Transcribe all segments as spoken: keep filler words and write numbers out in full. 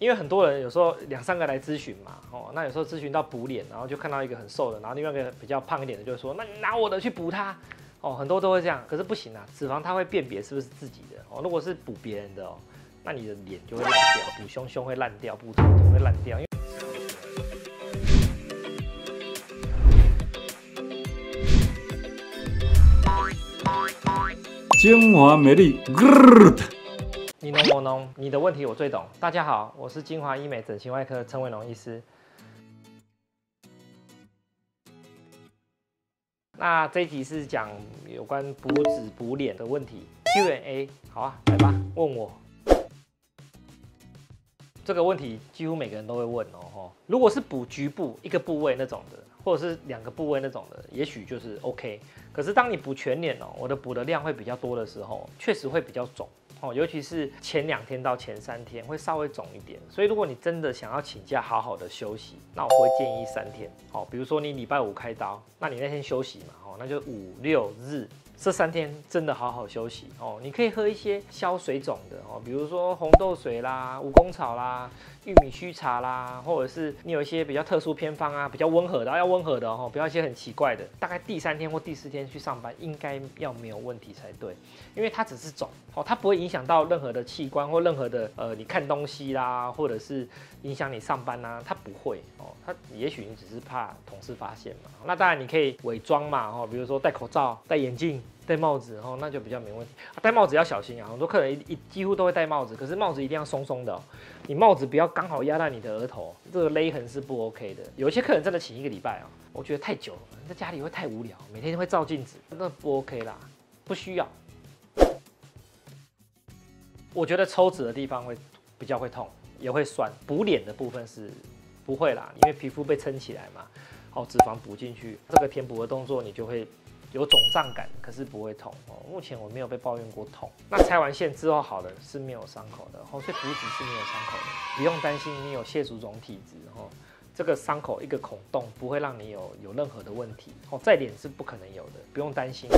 因为很多人有时候两三个来咨询嘛，哦，那有时候咨询到补脸，然后就看到一个很瘦的，然后另外一个比较胖一点的就说，那你拿我的去补他，哦，很多都会这样，可是不行啊，脂肪它会辨别是不是自己的哦，如果是补别人的哦，那你的脸就会烂掉，补胸胸会烂掉，补头头会烂掉。因为 精华美丽，你侬我侬，你的问题我最懂。大家好，我是精华医美整形外科陈伟龙医师。那这一题是讲有关补脂补脸的问题 Q and A， 好啊，来吧，问我。这个问题几乎每个人都会问哦。如果是补局部一个部位那种的，或者是两个部位那种的，也许就是 OK。可是当你补全脸哦，我的补的量会比较多的时候，确实会比较肿哦，尤其是前两天到前三天会稍微肿一点。所以如果你真的想要请假好好的休息，那我会建议三天哦。比如说你礼拜五开刀，那你那天休息嘛哦，那就五六日这三天真的好好休息哦。你可以喝一些消水肿的哦，比如说红豆水啦、蜈蚣草啦、玉米须茶啦，或者是你有一些比较特殊偏方啊，比较温和的，要温和的哦，不要一些很奇怪的。大概第三天或第四天 去上班应该要没有问题才对，因为它只是肿哦，它不会影响到任何的器官或任何的呃，你看东西啦，或者是影响你上班啦，它不会哦。它也许你只是怕同事发现嘛，那当然你可以伪装嘛哦，比如说戴口罩、戴眼镜、戴帽子哦，那就比较没问题。啊、戴帽子要小心啊，很多客人一几乎都会戴帽子，可是帽子一定要松松的、哦，你帽子不要刚好压到你的额头，这个勒痕是不 OK 的。有一些客人真的请一个礼拜啊、哦。 我觉得太久了，在家里会太无聊，每天会照镜子，那不 OK 啦，不需要。我觉得抽脂的地方会比较会痛，也会酸。补脸的部分是不会啦，因为皮肤被撑起来嘛，好、哦、脂肪补进去，这个填补的动作你就会有肿胀感，可是不会痛哦。目前我没有被抱怨过痛。那拆完线之后好了是没有伤口的，哦，所以补脂是没有伤口的，不用担心你有蟹足肿体质哦。 这个伤口一个孔洞不会让你有有任何的问题哦，在脸是不可能有的，不用担心。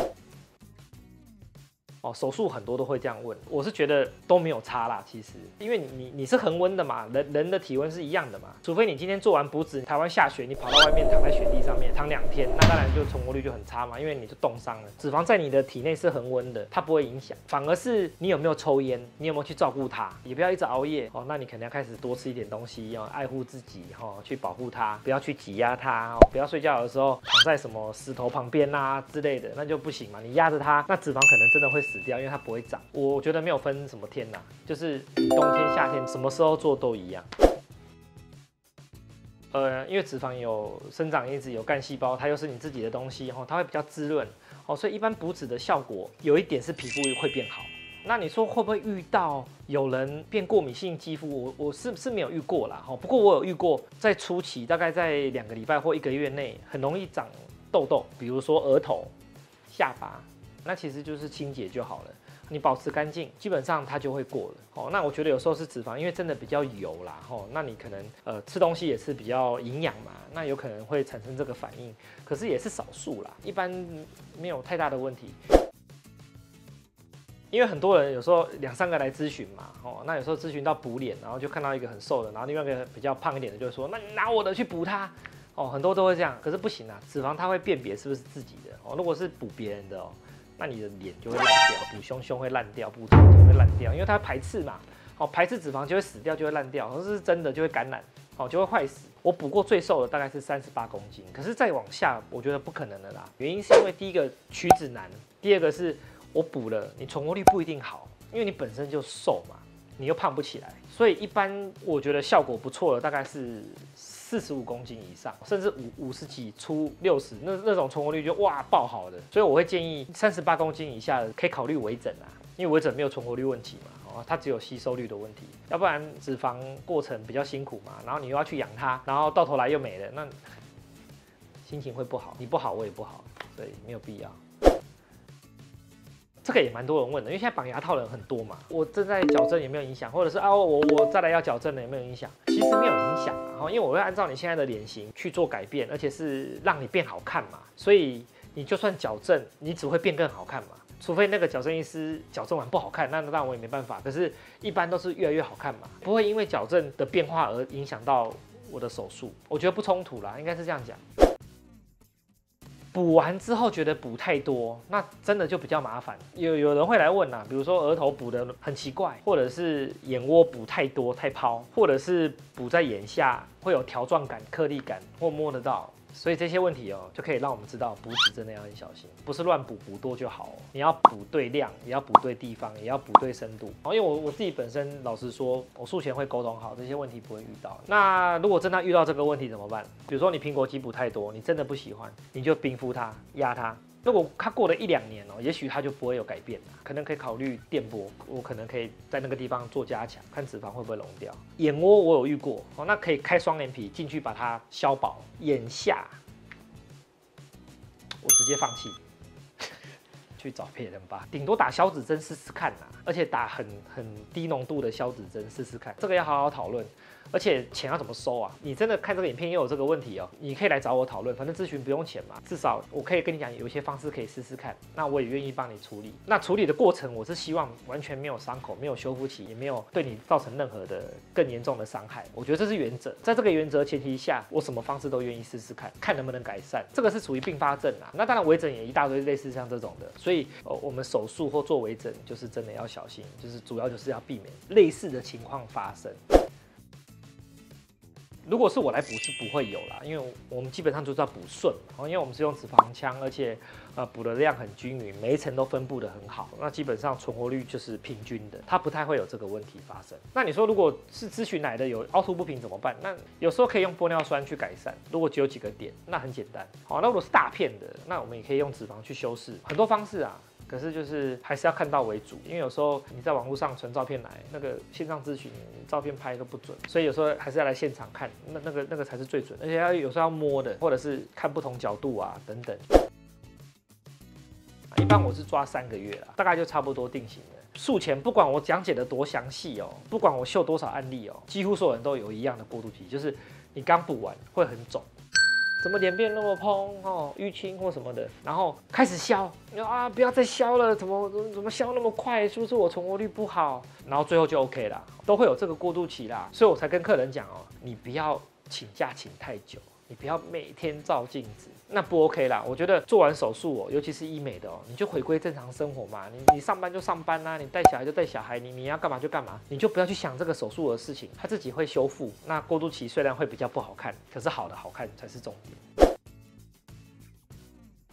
哦，手术很多都会这样问，我是觉得都没有差啦，其实，因为你你你是恒温的嘛，人人的体温是一样的嘛，除非你今天做完补脂，台湾下雪，你跑到外面躺在雪地上面躺两天，那当然就存活率就很差嘛，因为你就冻伤了。脂肪在你的体内是恒温的，它不会影响，反而是你有没有抽烟，你有没有去照顾它，也不要一直熬夜哦，那你可能要开始多吃一点东西，要爱护自己哈、哦，去保护它，不要去挤压它、哦，不要睡觉的时候躺在什么石头旁边啊之类的，那就不行嘛，你压着它，那脂肪可能真的会 死掉，因为它不会长。我觉得没有分什么天呐、啊，就是冬天、夏天，什么时候做都一样。呃，因为脂肪有生长因子，有干细胞，它又是你自己的东西，吼、哦，它会比较滋润，哦，所以一般补脂的效果有一点是皮肤会变好。 那你说会不会遇到有人变过敏性肌肤？我我是是没有遇过啦，哈。不过我有遇过，在初期大概在两个礼拜或一个月内，很容易长痘痘，比如说额头、下巴。 那其实就是清洁就好了，你保持干净，基本上它就会过了。哦，那我觉得有时候是脂肪，因为真的比较油啦。哦，那你可能呃吃东西也是比较营养嘛，那有可能会产生这个反应，可是也是少数啦，一般没有太大的问题。因为很多人有时候两三个来咨询嘛，哦，那有时候咨询到补脸，然后就看到一个很瘦的，然后另外一个比较胖一点的就说，那你拿我的去补它。 哦，很多都会这样，可是不行啊，脂肪它会辨别是不是自己的哦。如果是补别人的哦，那你的脸就会烂掉，补胸胸会烂掉，补头头会烂掉，因为它排斥嘛，哦，排斥脂肪就会死掉，就会烂掉，或是真的就会感染，哦，就会坏死。我补过最瘦的大概是三十八公斤，可是再往下我觉得不可能的啦，原因是因为第一个取脂难，第二个是我补了，你存活率不一定好，因为你本身就瘦嘛，你又胖不起来，所以一般我觉得效果不错的大概是 四十五公斤以上，甚至五五十几出六十，那那种存活率就哇爆好的，所以我会建议三十八公斤以下的可以考虑微整啊，因为微整没有存活率问题嘛，哦，它只有吸收率的问题，要不然脂肪过程比较辛苦嘛，然后你又要去养它，然后到头来又没了，那心情会不好，你不好我也不好，所以没有必要。 这个也蛮多人问的，因为现在绑牙套的人很多嘛。我正在矫正有没有影响，或者是啊我我再来要矫正了有没有影响？其实没有影响，然后因为我会按照你现在的脸型去做改变，而且是让你变好看嘛。所以你就算矫正，你只会变更好看嘛。除非那个矫正医师矫正完不好看，那当然我也没办法。可是，一般都是越来越好看嘛，不会因为矫正的变化而影响到我的手术，我觉得不冲突啦，应该是这样讲。补完之后觉得补太多，那真的就比较麻烦。有有人会来问啊，比如说额头补得很奇怪，或者是眼窝补太多太抛，或者是补在眼下会有条状感、颗粒感或摸得到。 所以这些问题哦，就可以让我们知道补脂真的要很小心，不是乱补补多就好哦。你要补对量，也要补对地方，也要补对深度。哦，因为我我自己本身老实说，我术前会沟通好，这些问题不会遇到。那如果真的遇到这个问题怎么办？比如说你苹果肌补太多，你真的不喜欢，你就冰敷它，压它。 如果它过了一两年哦，也许它就不会有改变了，可能可以考虑电波，我可能可以在那个地方做加强，看脂肪会不会溶掉。眼窝我有遇过哦，那可以开双眼皮进去把它消薄。眼下我直接放弃，去找别人吧，顶多打消脂针试试看啦，而且打很很低浓度的消脂针试试看，这个要好好讨论。 而且钱要怎么收啊？你真的看这个影片也有这个问题哦，你可以来找我讨论，反正咨询不用钱嘛，至少我可以跟你讲，有一些方式可以试试看，那我也愿意帮你处理。那处理的过程，我是希望完全没有伤口，没有修复期，也没有对你造成任何的更严重的伤害。我觉得这是原则，在这个原则前提下，我什么方式都愿意试试看，看能不能改善。这个是属于并发症啊，那当然微整也一大堆类似像这种的，所以呃，我们手术或做微整就是真的要小心，就是主要就是要避免类似的情况发生。 如果是我来补是不会有啦，因为我们基本上就是要补顺嘛，因为我们是用脂肪枪，而且呃补的量很均匀，每一层都分布的很好，那基本上存活率就是平均的，它不太会有这个问题发生。那你说如果是咨询来的有凹凸不平怎么办？那有时候可以用玻尿酸去改善，如果只有几个点，那很简单。好，那如果是大片的，那我们也可以用脂肪去修饰，很多方式啊。 可是就是还是要看到为主，因为有时候你在网络上传照片来，那个线上咨询照片拍都不准，所以有时候还是要来现场看，那那个那个才是最准，而且要有时候要摸的，或者是看不同角度啊等等。一般我是抓三个月啦，大概就差不多定型了。术前不管我讲解的多详细哦，不管我秀多少案例哦，几乎所有人都有一样的过渡期，就是你刚补完会很肿。 怎么脸变那么嘭哦，淤青或什么的，然后开始消，你说啊不要再消了，怎么怎么消那么快？是不是我存活率不好？然后最后就 OK 啦，都会有这个过渡期啦，所以我才跟客人讲哦，你不要请假请太久，你不要每天照镜子，那不 OK 啦。我觉得做完手术哦，尤其是医美的哦，你就回归正常生活嘛，你你上班就上班啦、啊，你带小孩就带小孩，你你要干嘛就干嘛，你就不要去想这个手术的事情，它自己会修复。那过渡期虽然会比较不好看，可是好的好看才是重点。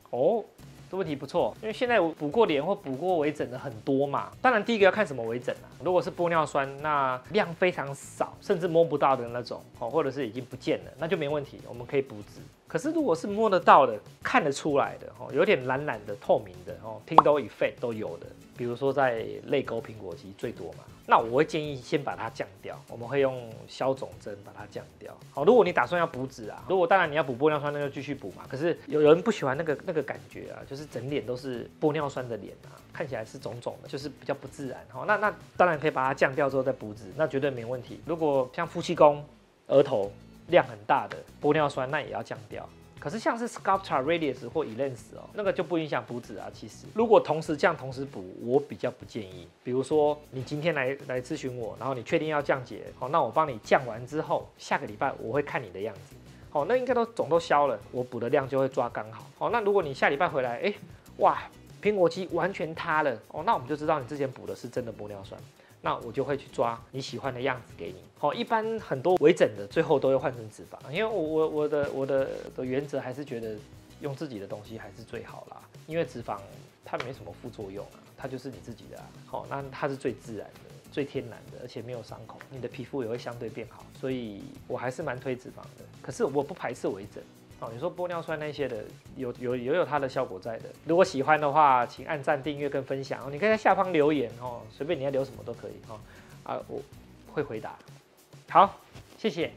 哦，这问题不错，因为现在我补过脸或补过微整的很多嘛。当然，第一个要看什么微整啊。如果是玻尿酸，那量非常少，甚至摸不到的那种，哦，或者是已经不见了，那就没问题，我们可以补脂。可是如果是摸得到的、看得出来的，哦，有点蓝蓝的、透明的，哦，听都 effect 都有的，比如说在泪沟、苹果肌最多嘛。 那我会建议先把它降掉，我们会用消肿针把它降掉。好，如果你打算要补脂啊，如果当然你要补玻尿酸，那就继续补嘛。可是有人不喜欢那个那个感觉啊，就是整脸都是玻尿酸的脸啊，看起来是肿肿的，就是比较不自然。好，那那当然可以把它降掉之后再补脂，那绝对没问题。如果像夫妻宫、额头量很大的玻尿酸，那也要降掉。 可是像是 Sculptra、Radiesse 或 Elenis 哦，那个就不影响补脂啊。其实如果同时降、同时补，我比较不建议。比如说你今天来来咨询我，然后你确定要降解，好，那我帮你降完之后，下个礼拜我会看你的样子，好，那应该都肿都消了，我补的量就会抓刚好。好，那如果你下礼拜回来，哎、欸，哇，苹果肌完全塌了，哦，那我们就知道你之前补的是真的玻尿酸。 那我就会去抓你喜欢的样子给你。好，一般很多微整的最后都会换成脂肪，因为我我我的我的的原则还是觉得用自己的东西还是最好啦，因为脂肪它没什么副作用啊，它就是你自己的啊。好，那它是最自然的、最天然的，而且没有伤口，你的皮肤也会相对变好，所以我还是蛮推脂肪的。可是我不排斥微整。 哦，你说玻尿酸那些的，有有也 有, 有它的效果在的。如果喜欢的话，请按赞、订阅跟分享哦。你可以在下方留言哦，随便你要留什么都可以哦。啊，我会回答。好，谢谢。